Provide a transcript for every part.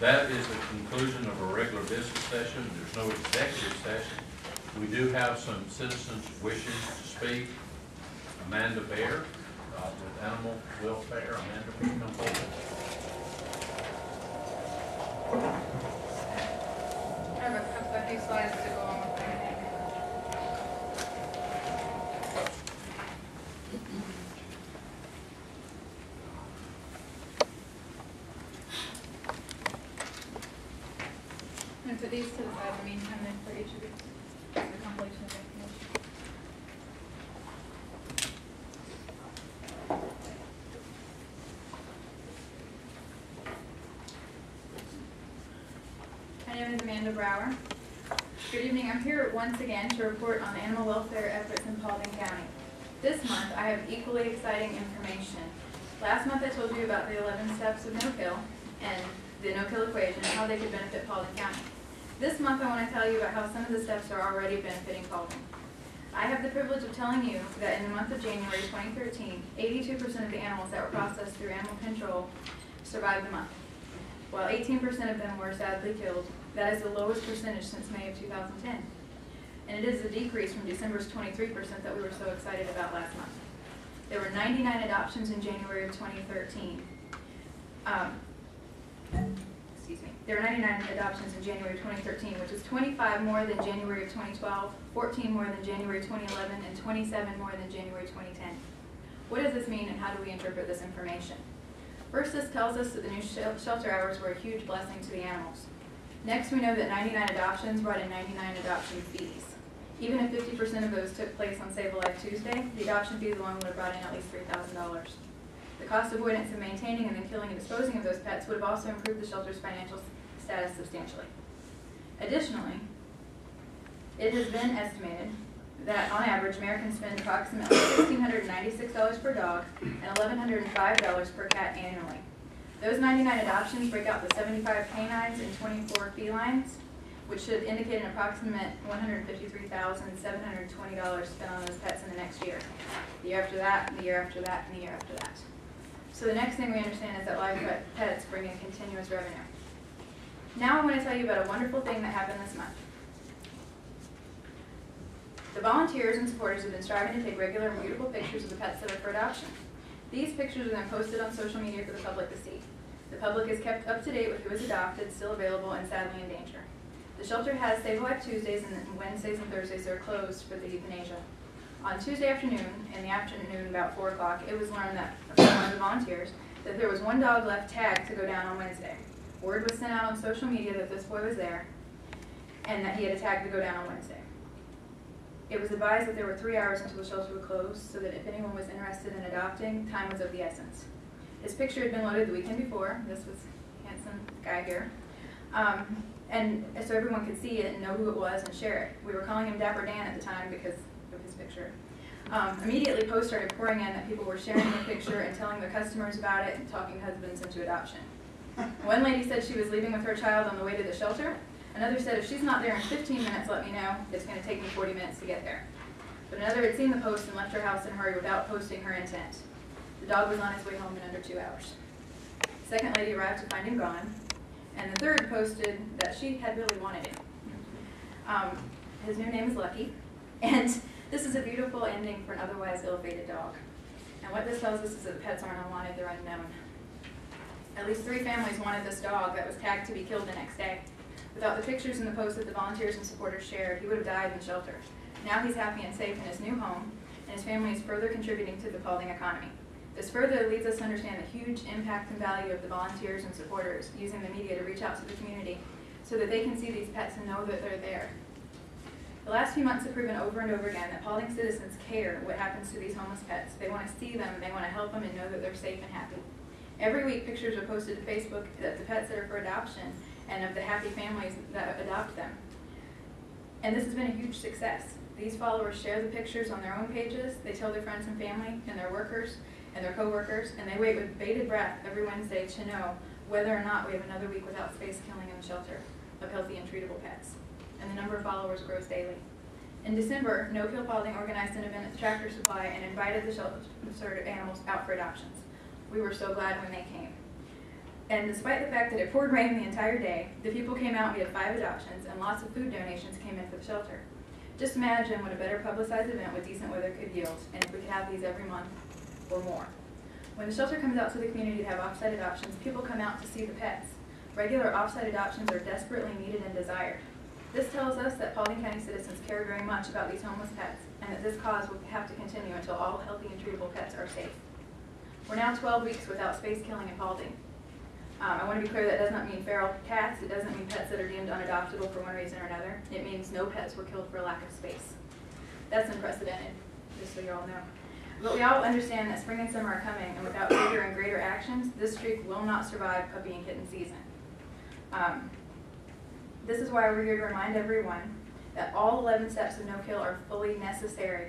That is the conclusion of our regular business session. There's no executive session. We do have some citizens wishing to speak. Amanda Bear with Animal Welfare. Amanda, please come forward. I have a couple of new slides to go on with that. And for these to the side, I mean, I'm in for each of these. The compilation of information. My name is Amanda Brower. Good evening. I'm here once again to report on animal welfare efforts in Paulding County. This month, I have equally exciting information. Last month, I told you about the 11 steps of No Kill and the No Kill equation, how they could benefit Paulding County. This month, I want to tell you about how some of the steps are already benefiting Paulding. I have the privilege of telling you that in the month of January 2013, 82% of the animals that were processed through animal control survived the month, while 18% of them were sadly killed. That is the lowest percentage since May of 2010. And it is a decrease from December's 23% that we were so excited about last month. There were 99 adoptions in January of 2013. There were 99 adoptions in January 2013, which is 25 more than January of 2012, 14 more than January 2011, and 27 more than January 2010. What does this mean and how do we interpret this information? First, this tells us that the new shelter hours were a huge blessing to the animals. Next, we know that 99 adoptions brought in 99 adoption fees. Even if 50% of those took place on Save a Life Tuesday, the adoption fees alone would have brought in at least $3,000. The cost avoidance of maintaining and then killing and disposing of those pets would have also improved the shelter's financial status substantially. Additionally, it has been estimated that on average Americans spend approximately $1,696 per dog and $1,105 per cat annually. Those 99 adoptions break out the 75 canines and 24 felines, which should indicate an approximate $153,720 spent on those pets in the next year, the year after that, and the year after that, and the year after that. So the next thing we understand is that live pets bring in continuous revenue. Now I want to tell you about a wonderful thing that happened this month. The volunteers and supporters have been striving to take regular and beautiful pictures of the pets that are for adoption. These pictures are then posted on social media for the public to see. The public is kept up to date with who is adopted, still available, and sadly in danger. The shelter has Save a Life Tuesdays, and Wednesdays and Thursdays are closed for the euthanasia. On Tuesday afternoon, in the afternoon about 4 o'clock, it was learned that from one of the volunteers that there was one dog left tagged to go down on Wednesday. Word was sent out on social media that this boy was there and that he had a tag to go down on Wednesday. It was advised that there were 3 hours until the shelter would close, so that if anyone was interested in adopting, time was of the essence. His picture had been loaded the weekend before. This was a handsome guy here. And so everyone could see it and know who it was and share it. We were calling him Dapper Dan at the time because of his picture. Immediately posts started pouring in that people were sharing the picture and telling their customers about it and talking husbands into adoption. One lady said she was leaving with her child on the way to the shelter. Another said, if she's not there in 15 minutes, let me know. It's going to take me 40 minutes to get there. But another had seen the post and left her house in a hurry without posting her intent. The dog was on his way home in under 2 hours. The second lady arrived to find him gone. And the third posted that she had really wanted him. His new name is Lucky. And this is a beautiful ending for an otherwise ill-fated dog. And what this tells us is that the pets aren't unwanted, they're unknown. At least 3 families wanted this dog that was tagged to be killed the next day. Without the pictures and the posts that the volunteers and supporters shared, he would have died in the shelter. Now he's happy and safe in his new home, and his family is further contributing to the Paulding economy. This further leads us to understand the huge impact and value of the volunteers and supporters using the media to reach out to the community so that they can see these pets and know that they're there. The last few months have proven over and over again that Paulding citizens care what happens to these homeless pets. They want to see them, they want to help them, and know that they're safe and happy. Every week, pictures are posted to Facebook of the pets that are for adoption and of the happy families that adopt them. And this has been a huge success. These followers share the pictures on their own pages, they tell their friends and family and their workers, and their co-workers, and they wait with bated breath every Wednesday to know whether or not we have another week without space killing in the shelter of healthy and treatable pets. And the number of followers grows daily. In December, No Kill Paulding organized an event at the Tractor Supply and invited the shelter animals out for adoptions. We were so glad when they came. And despite the fact that it poured rain the entire day, the people came out and had 5 adoptions, and lots of food donations came in for the shelter. Just imagine what a better publicized event with decent weather could yield, and if we could have these every month or more. When the shelter comes out to the community to have off-site adoptions, people come out to see the pets. Regular off-site adoptions are desperately needed and desired. This tells us that Paulding County citizens care very much about these homeless pets, and that this cause will have to continue until all healthy and treatable pets are safe. We're now 12 weeks without space killing in Paulding. I want to be clear that does not mean feral cats. It doesn't mean pets that are deemed unadoptable for one reason or another. It means no pets were killed for lack of space. That's unprecedented, just so you all know. But we all understand that spring and summer are coming, and without bigger and greater actions, this streak will not survive puppy and kitten season. This is why we're here to remind everyone that all 11 steps of No Kill are fully necessary.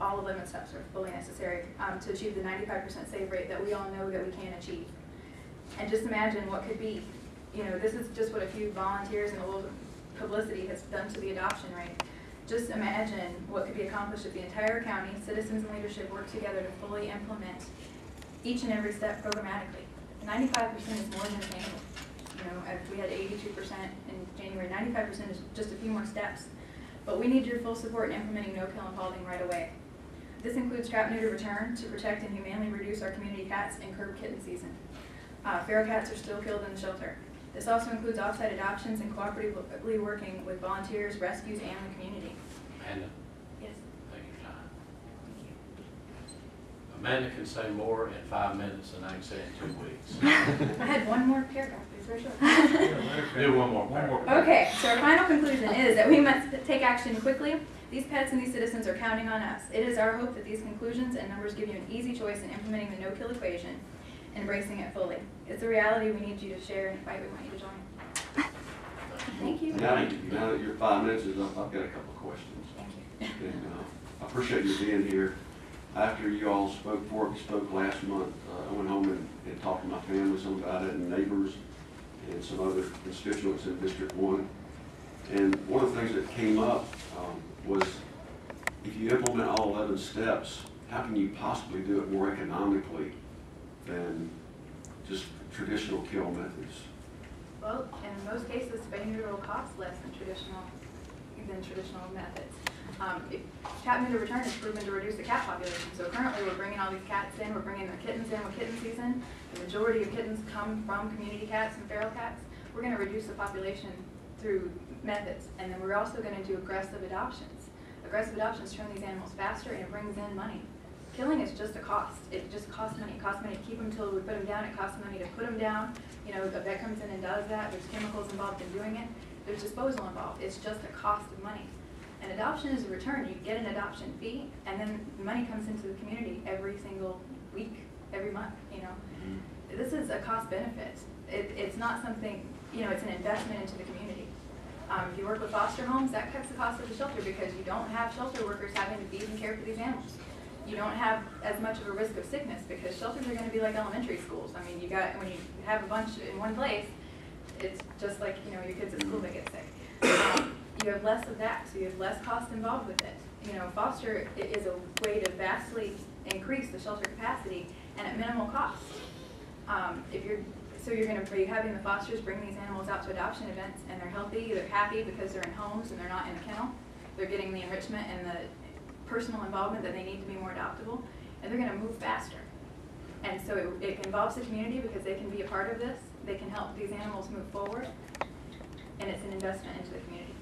All 11 steps are fully necessary to achieve the 95% save rate that we all know that we can achieve. And just imagine what could be. You know, this is just what a few volunteers and a little publicity has done to the adoption rate. Just imagine what could be accomplished if the entire county, citizens and leadership work together to fully implement each and every step programmatically. 95% is more than attainable. You know, if we had 82% in January, 95% is just a few more steps. But we need your full support in implementing No Kill in Paulding right away. This includes trap, neuter, return to protect and humanely reduce our community cats and curb kitten season. Feral cats are still killed in the shelter. This also includes off-site adoptions and cooperatively working with volunteers, rescues, and the community. Amanda? Yes? Take your time. Thank you. Amanda can say more in 5 minutes than I can say in 2 weeks. I had one more paragraph, for sure. Do one more paragraph. Okay, so our final conclusion is that we must take action quickly. These pets and these citizens are counting on us. It is our hope that these conclusions and numbers give you an easy choice in implementing the no-kill equation, embracing it fully. It's a reality we need you to share and fight. We want you to join. Thank you. Now that your 5 minutes is up, I've got a couple of questions. Thank you. And, I appreciate you being here. After you all spoke last month, I went home and talked to my family, some about it, and neighbors, and some other constituents in District 1. And one of the things that came up was, if you implement all 11 steps, how can you possibly do it more economically than just traditional kill methods? Well, in most cases, spay neuter will cost less than traditional methods. Trap, neuter, return is proven to reduce the cat population. So currently, we're bringing all these cats in. We're bringing the kittens in with kitten season. The majority of kittens come from community cats and feral cats. We're going to reduce the population through methods, and then we're also going to do aggressive adoptions. Aggressive adoptions turn these animals faster, and it brings in money. Killing is just a cost. It just costs money. It costs money to keep them until we put them down. It costs money to put them down. You know, a vet comes in and does that. There's chemicals involved in doing it. There's disposal involved. It's just a cost of money. An adoption is a return. You get an adoption fee, and then money comes into the community every single week, every month, you know. Mm-hmm. This is a cost benefit. It's not something, you know, it's an investment into the community. If you work with foster homes, that cuts the cost of the shelter because you don't have shelter workers having to feed and care for these animals. You don't have as much of a risk of sickness because shelters are going to be like elementary schools. I mean, when you have a bunch in one place, it's just like, you know, your kids at school that get sick. You have less of that, so you have less cost involved with it. You know, foster is a way to vastly increase the shelter capacity and at minimal cost. So you're having the fosters bring these animals out to adoption events, and they're healthy, they're happy because they're in homes and they're not in a kennel. They're getting the enrichment and the personal involvement that they need to be more adoptable, and they're going to move faster. And so it involves the community because they can be a part of this. They can help these animals move forward, and it's an investment into the community.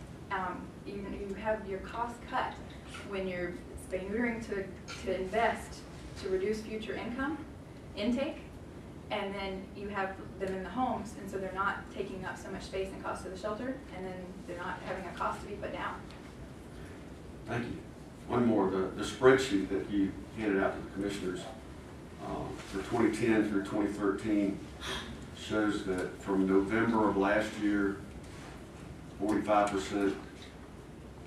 You have your cost cut when you're spay neutering to invest to reduce future income intake, and then you have them in the homes, and so they're not taking up so much space and cost of the shelter, and then they're not having a cost to be put down. Thank you. One more, the spreadsheet that you handed out to the commissioners for 2010 through 2013 shows that from November of last year, 45%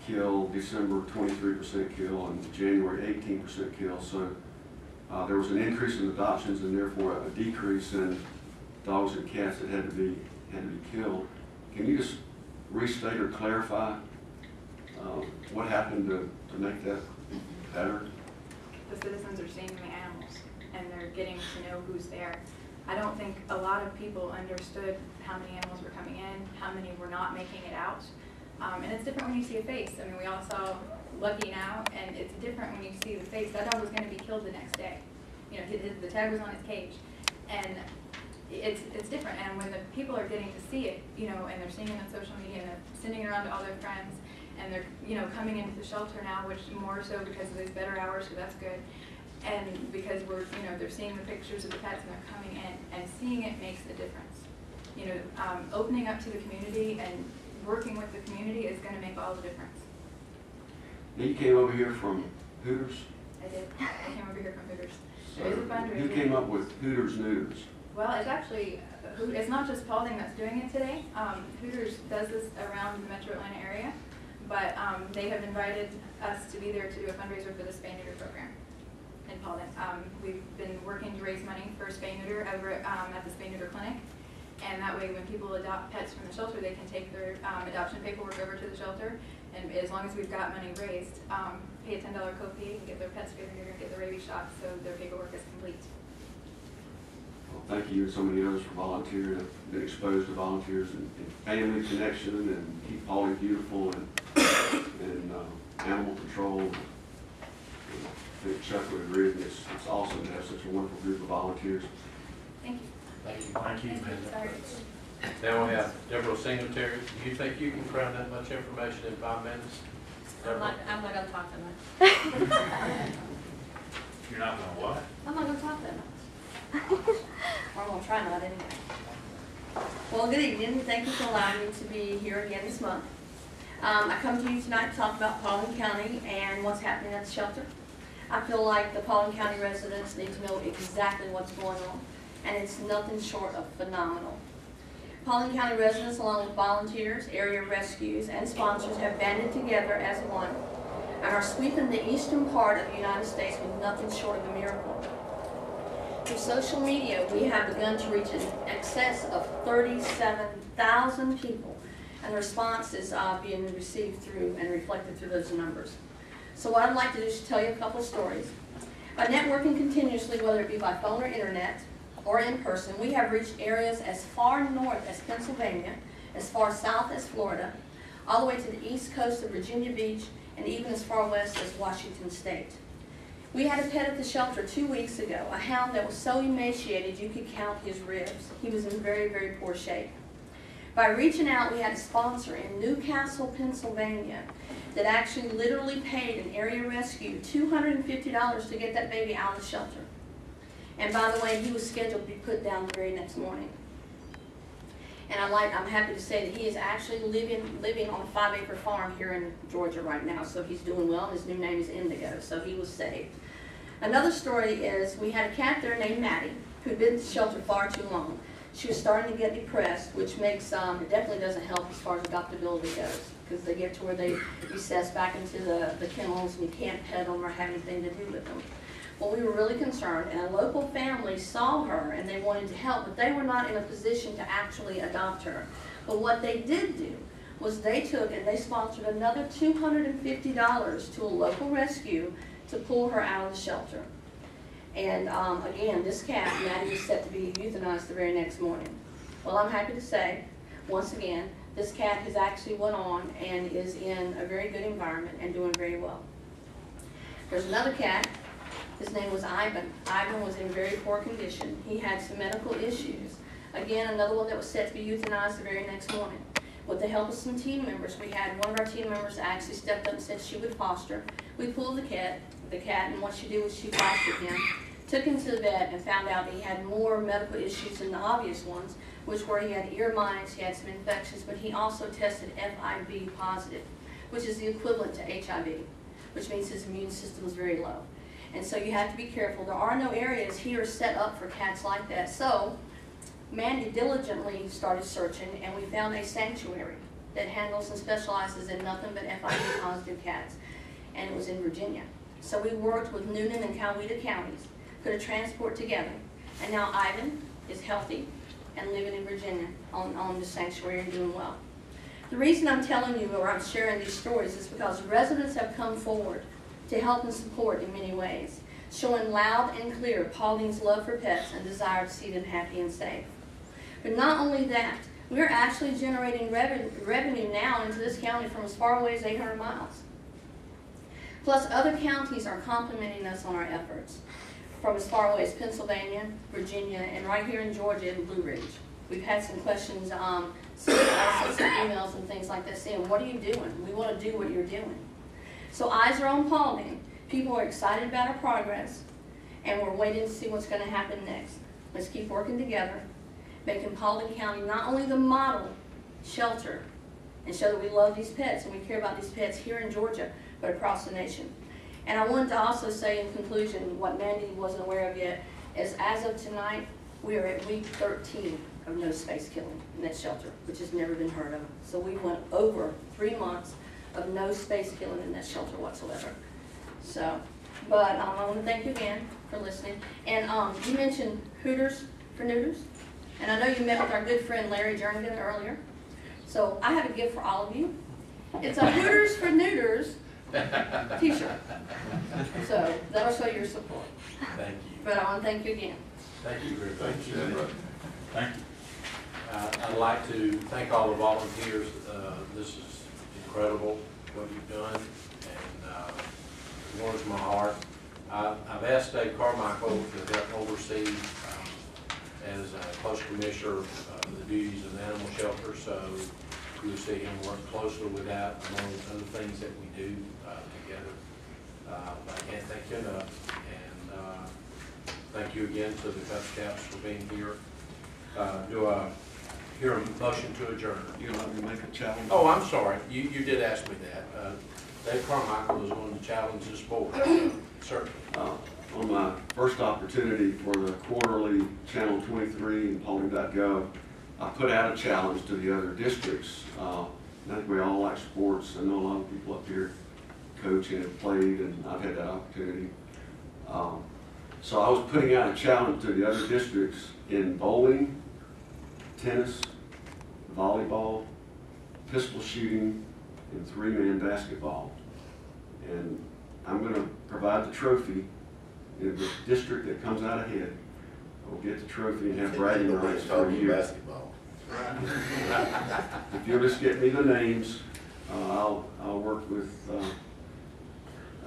kill, December 23% kill, and January 18% kill. So there was an increase in adoptions and therefore a decrease in dogs and cats that had to be killed. Can you just restate or clarify what happened to make that better? The citizens are seeing the animals, and they're getting to know who's there. I don't think a lot of people understood how many animals were coming in, how many were not making it out. And it's different when you see a face. I mean, we all saw Lucky now, and it's different when you see the face. That dog was going to be killed the next day. You know, the tag was on his cage. And it's different. And when the people are getting to see it, you know, and they're seeing it on social media, and they're sending it around to all their friends, and they're, you know, coming into the shelter now, which more so because of these better hours, so that's good. And because we're, you know, they're seeing the pictures of the pets and they're coming in, and seeing it makes a difference. You know, opening up to the community and working with the community is going to make all the difference. Now you came over here from Hooters? I did. I came over here from Hooters. So it was a fundraiser. Who came up with Hooters Neuters? Well, it's actually, it's not just Paulding that's doing it today. Hooters does this around the metro Atlanta area, but they have invited us to be there to do a fundraiser for the spay-neuter program in Paulding. We've been working to raise money for spay-neuter over at the spay-neuter clinic, and that way when people adopt pets from the shelter, they can take their adoption paperwork over to the shelter, and as long as we've got money raised, pay a $10 copay and get their pet spay-neuter and get their rabies shot so their paperwork is complete. Well, thank you and so many others for volunteering. I've been exposed to volunteers and family connection and keep Paulding beautiful and animal control. And I think Chuck would agree. It's awesome to have such a wonderful group of volunteers. Thank you. Thank you. Thank you, Amanda. Now we have Deborah Singletary. Do you think you can cram that much information in 5 minutes? I'm not going to talk that much. You're not going to what? I'm not going to talk that much. Or I'm going to try not anyway. Well, good evening. Thank you for allowing me to be here again this month. I come to you tonight to talk about Paulding County and what's happening at the shelter. I feel like the Paulding County residents need to know exactly what's going on, and it's nothing short of phenomenal. Paulding County residents, along with volunteers, area rescues, and sponsors, have banded together as one and are sweeping the eastern part of the United States with nothing short of a miracle. Through social media, we have begun to reach in excess of 37,000 people, and the responses are being received through and reflected through those numbers. So what I'd like to do is tell you a couple stories. By networking continuously, whether it be by phone or internet or in person, we have reached areas as far north as Pennsylvania, as far south as Florida, all the way to the east coast of Virginia Beach, and even as far west as Washington State. We had a pet at the shelter 2 weeks ago, a hound that was so emaciated you could count his ribs. He was in very, very poor shape. By reaching out, we had a sponsor in Newcastle, Pennsylvania, that actually literally paid an area rescue $250 to get that baby out of the shelter. And by the way, he was scheduled to be put down the very next morning. And I'm happy to say that he is actually living on a 5-acre farm here in Georgia right now, so he's doing well. His new name is Indigo, so he was saved. Another story is we had a cat there named Maddie who'd been in the shelter far too long. She was starting to get depressed, which makes it definitely doesn't help as far as adoptability goes, because they get to where they recess back into the kennels and you can't pet them or have anything to do with them. Well, we were really concerned, and a local family saw her and they wanted to help, but they were not in a position to actually adopt her. But what they did do was they took and they sponsored another $250 to a local rescue to pull her out of the shelter. And again, this cat, Maddie, was set to be euthanized the very next morning. Well, I'm happy to say, once again, this cat has actually went on and is in a very good environment and doing very well. There's another cat. His name was Ivan. Ivan was in very poor condition. He had some medical issues. Again, another one that was set to be euthanized the very next morning. With the help of some team members, we had one of our team members actually stepped up and said she would foster. We pulled the cat, and what she did was she fostered him, took him to the vet, and found out that he had more medical issues than the obvious ones, which were he had ear mites, he had some infections, but he also tested FIV positive, which is the equivalent to HIV, which means his immune system was very low. And so you have to be careful. There are no areas here set up for cats like that. So Mandy diligently started searching, and we found a sanctuary that handles and specializes in nothing but FIV positive cats, and it was in Virginia. So we worked with Newnan and Coweta counties, put a transport together, and now Ivan is healthy and living in Virginia on the sanctuary and doing well. The reason I'm telling you, or I'm sharing these stories, is because residents have come forward to help and support in many ways. showing loud and clear Paulding's love for pets and desire to see them happy and safe. But not only that, we're actually generating revenue now into this county from as far away as 800 miles. Plus, other counties are complimenting us on our efforts from as far away as Pennsylvania, Virginia, and right here in Georgia in Blue Ridge. We've had some questions, some emails and things like that saying, what are you doing? We want to do what you're doing. So eyes are on Paulding. People are excited about our progress, and we're waiting to see what's going to happen next. Let's keep working together, making Paulding County not only the model shelter and show that we love these pets and we care about these pets here in Georgia, but across the nation. And I wanted to also say in conclusion, what Maddie wasn't aware of yet, is as of tonight, we are at week 13 of no space killing in that shelter, which has never been heard of. So we went over 3 months of no space killing in that shelter whatsoever. So, but I want to thank you again for listening. And you mentioned Hooters for Neuters. And I know you met with our good friend Larry Jernigan earlier. So I have a gift for all of you. It's a Hooters for Neuters t-shirt. So that'll show your support. Thank you. But I want to thank you again. Thank you very much. Thank you. Thank you. I'd like to thank all the volunteers. This is incredible what you've done, and it warms my heart. I've asked Dave Carmichael to help oversee as a close commissioner of the duties of the animal shelter, so you'll see him work closely with that among other things that we do together. I can't thank you enough, and thank you again to the Cubs for being here. Do I hear a motion to adjourn? You want me to make a challenge? Oh, I'm sorry. You did ask me that. Dave Carmichael is one to challenge this board, certainly. On my first opportunity for the quarterly Channel 23 and Paulding.gov, I put out a challenge to the other districts. I think we all like sports. I know a lot of people up here coach and have played, and I've had that opportunity. So I was putting out a challenge to the other districts in bowling, tennis, volleyball, pistol shooting, and three-man basketball. And I'm going to provide the trophy. If the district that comes out ahead will get the trophy and have bragging rights for a year. If you'll just get me the names, I'll work with,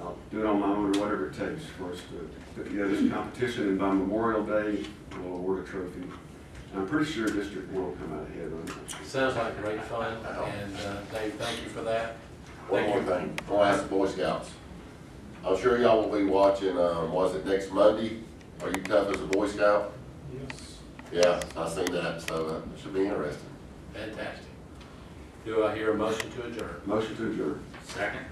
I'll do it on my own or whatever it takes for us to put together this competition. And by Memorial Day, we'll award a trophy. And I'm pretty sure district will come out ahead on it. Sounds like great fun, and Dave, thank you for that. One more thing, before I ask the Boy Scouts. I'm sure y'all will be watching, was it next Monday? Are you tough as a Boy Scout? Yes. Yeah, I've seen that, so it should be interesting. Fantastic. Do I hear a motion to adjourn? Motion to adjourn. Second.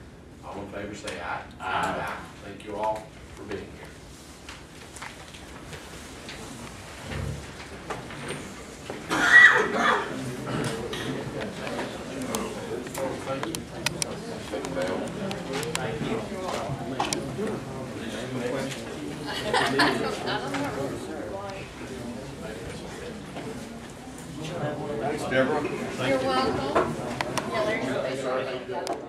All in favor say aye. Aye. Thank you all for being here. Thanks, Deborah. You're welcome. Yeah, there's